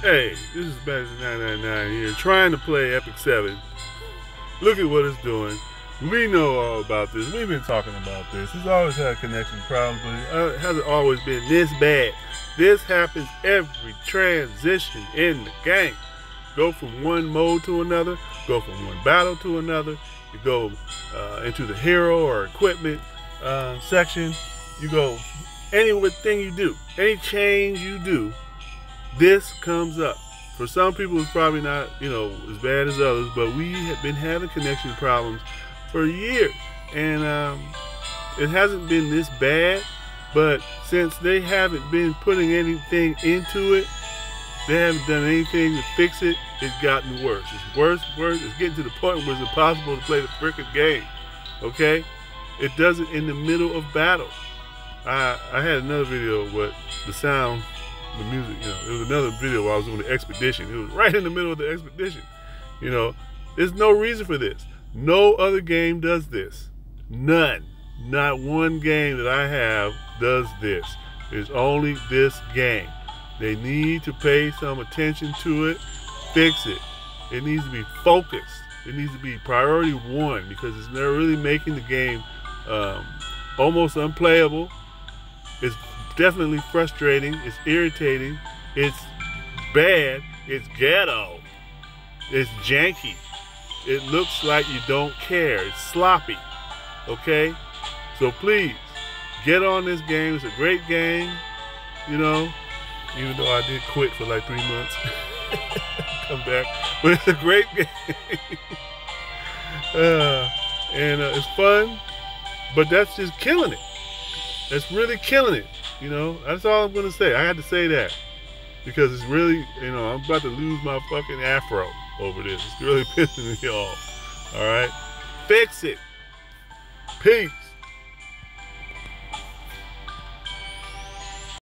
Hey, this is Badger999 here, trying to play Epic 7. Look at what it's doing. We know all about this. We've been talking about this. It's always had connection problems, but it hasn't always been this bad. This happens every transition in the game. Go from one mode to another, go from one battle to another, you go into the hero or equipment section, you go any thing you do, any change you do, this comes up. For some people it's probably not, you know, as bad as others, but we have been having connection problems for years, and it hasn't been this bad, but since they haven't been putting anything into it, they haven't done anything to fix it, it's gotten worse. It's worse. It's getting to the point where it's impossible to play the frickin' game, okay? It does it in the middle of battle. I had another video with the sound, the music, you know, it was another video where I was doing the expedition. It was right in the middle of the expedition, you know. There's no reason for this. No other game does this. None. Not one game that I have does this. It's only this game. They need to pay some attention to it, fix it. It needs to be focused. It needs to be priority one, because it's not really making the game almost unplayable. It's definitely frustrating. It's irritating. It's bad. It's ghetto. It's janky. It looks like you don't care. It's sloppy. Okay? So please, get on this game. It's a great game, you know. Even though I did quit for like 3 months, come back. But it's a great game, and it's fun. But that's just killing it. That's really killing it. You know, that's all I'm gonna say. I had to say that because it's really, you know, I'm about to lose my fucking afro over this. It's really pissing me off. All right, fix it. Peace.